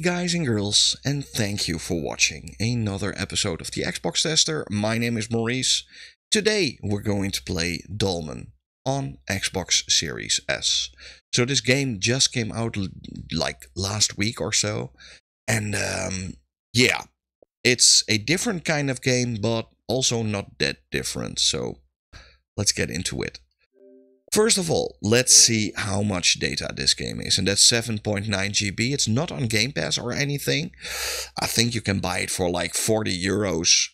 guys and girls, and thank you for watching another episode of the Xbox Tester. My name is Maurice. Today we're going to play Dolmen on Xbox Series S. So this game just came out like last week or so, and yeah, it's a different kind of game, but also not that different, so let's get into it. First of all, let's see how much data this game is, and that's 7.9 GB. It's not on Game Pass or anything. I think you can buy it for like 40 euros.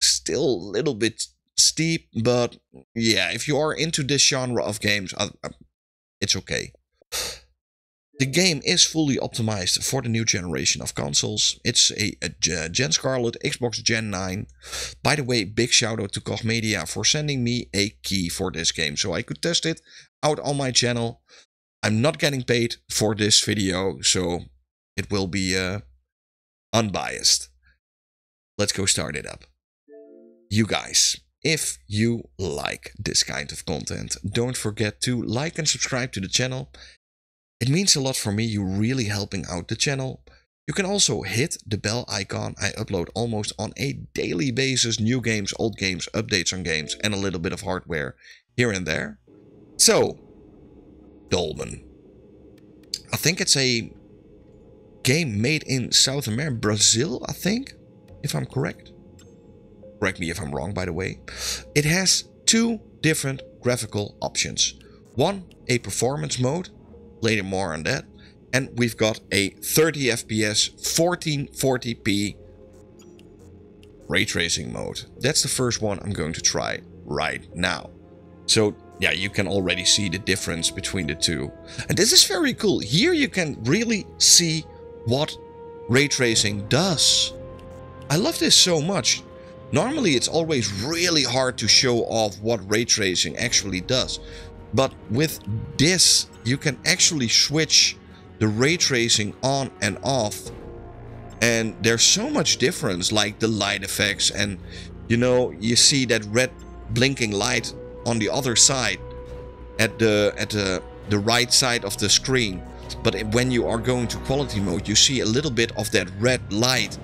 Still a little bit steep, but yeah, if you are into this genre of games, it's okay. The game is fully optimized for the new generation of consoles. It's a Gen Scarlet, Xbox Gen 9. By the way, big shout out to Koch Media for sending me a key for this game so I could test it out on my channel. I'm not getting paid for this video, so it will be unbiased. Let's go start it up. You guys, if you like this kind of content, don't forget to like and subscribe to the channel. It means a lot for me, you're really helping out the channel. You can also hit the bell icon. I upload almost on a daily basis, new games, old games, updates on games, and a little bit of hardware here and there. So, Dolmen. I think it's a game made in South America, Brazil, I think, if I'm correct. Correct me if I'm wrong, by the way. It has two different graphical options. One, a performance mode. Later more on that. And we've got a 30 FPS 1440p ray tracing mode. That's the first one I'm going to try right now. So yeah, you can already see the difference between the two. And this is very cool. Here you can really see what ray tracing does. I love this so much. Normally it's always really hard to show off what ray tracing actually does. But with this, you can actually switch the ray tracing on and off. And there's so much difference, like the light effects. And, you know, you see that red blinking light on the other side at the right side of the screen. But when you are going to quality mode, you see a little bit of that red light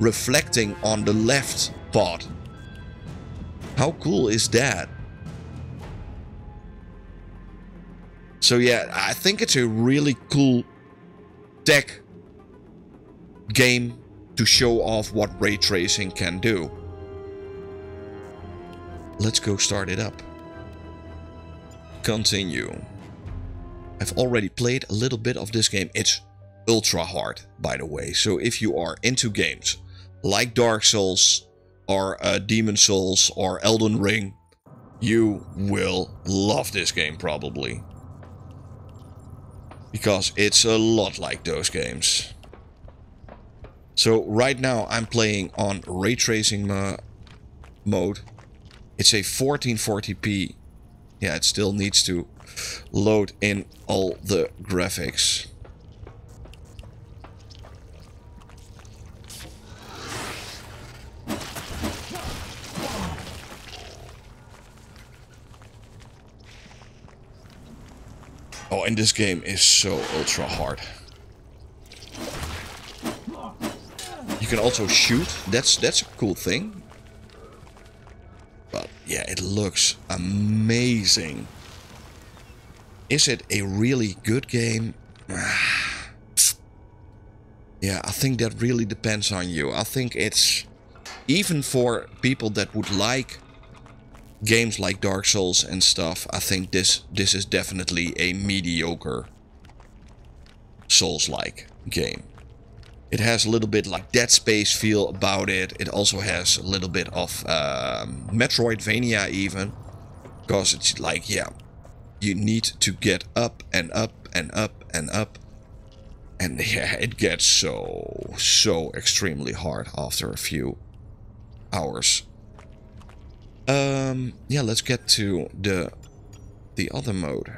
reflecting on the left part. How cool is that? So yeah, I think it's a really cool tech game to show off what ray tracing can do. Let's go start it up. Continue. I've already played a little bit of this game. It's ultra hard, by the way. So if you are into games like Dark Souls or Demon's Souls or Elden Ring, you will love this game probably. Because it's a lot like those games. So right now I'm playing on ray tracing mode. It's a 1440p. Yeah, it still needs to load in all the graphics. Oh, and this game is so ultra hard. You can also shoot. That's a cool thing. But yeah, it looks amazing. Is it a really good game? Yeah, I think that really depends on you. I think it's even for people that would like games like Dark Souls and stuff, I think this is definitely a mediocre Souls-like game. It has a little bit like Dead Space feel about it. It also has a little bit of Metroidvania even. Because it's like, yeah, you need to get up and up and up and up. And yeah, it gets so extremely hard after a few hours. Yeah, let's get to the other mode.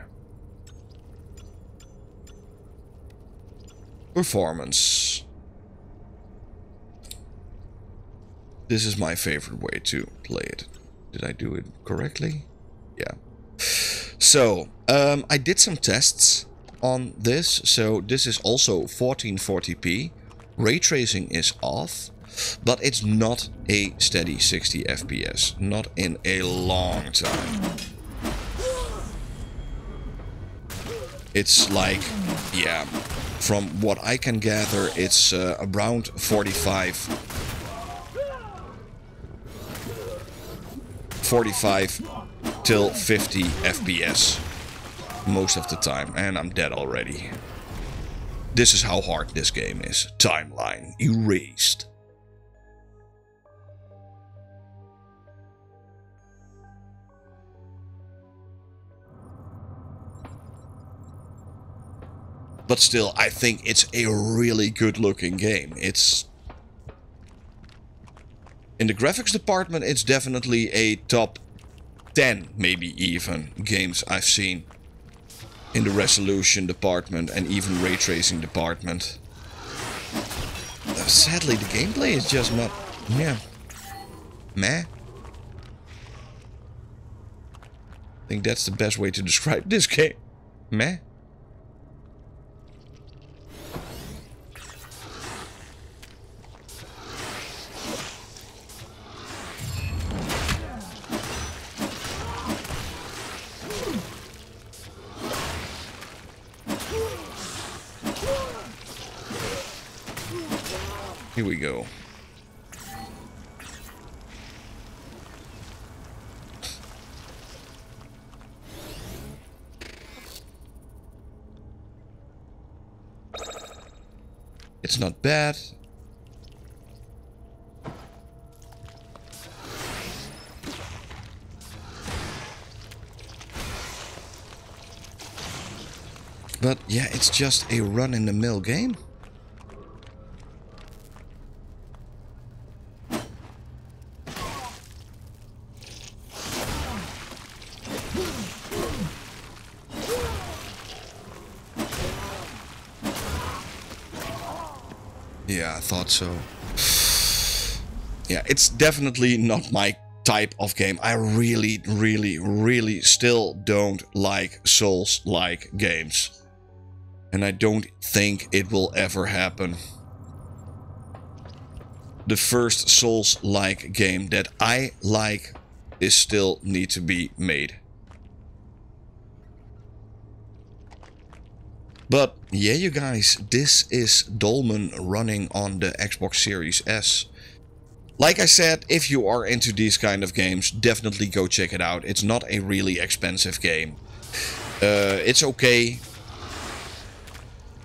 Performance. This is my favorite way to play it. Did I do it correctly? Yeah. So, I did some tests on this. So, this is also 1440p. Ray tracing is off, but it's not a steady 60 FPS. Not in a long time. It's like, yeah, from what I can gather, it's around 45 till 50 FPS most of the time, and I'm dead already. This is how hard this game is. Timeline erased. But still, I think it's a really good-looking game. It's... in the graphics department, it's definitely a top 10, maybe even, games I've seen. In the resolution department and even ray tracing department. Sadly, the gameplay is just not... yeah. Meh. I think that's the best way to describe this game. Meh. Here we go. It's not bad. But yeah, it's just a run-in-the-mill game. Yeah, I thought so. Yeah, it's definitely not my type of game. I really, really, really still don't like Souls-like games. And I don't think it will ever happen. The first Souls-like game that I like is still need to be made. But yeah, you guys, this is Dolmen running on the Xbox Series S. Like I said, if you are into these kind of games, definitely go check it out. It's not a really expensive game. It's okay.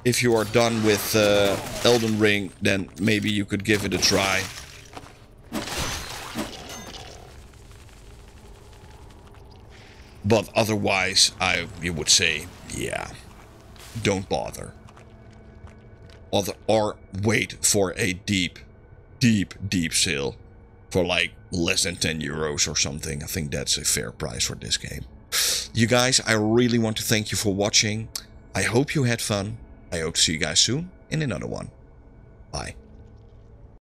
If you are done with Elden Ring, then maybe you could give it a try. But otherwise, I would say, yeah. Don't bother. Or wait for a deep, deep, deep sale for like less than 10 euros or something. I think that's a fair price for this game. You guys, I really want to thank you for watching. I hope you had fun. I hope to see you guys soon in another one. Bye.